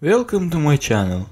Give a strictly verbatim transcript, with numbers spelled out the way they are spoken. Welcome to my channel.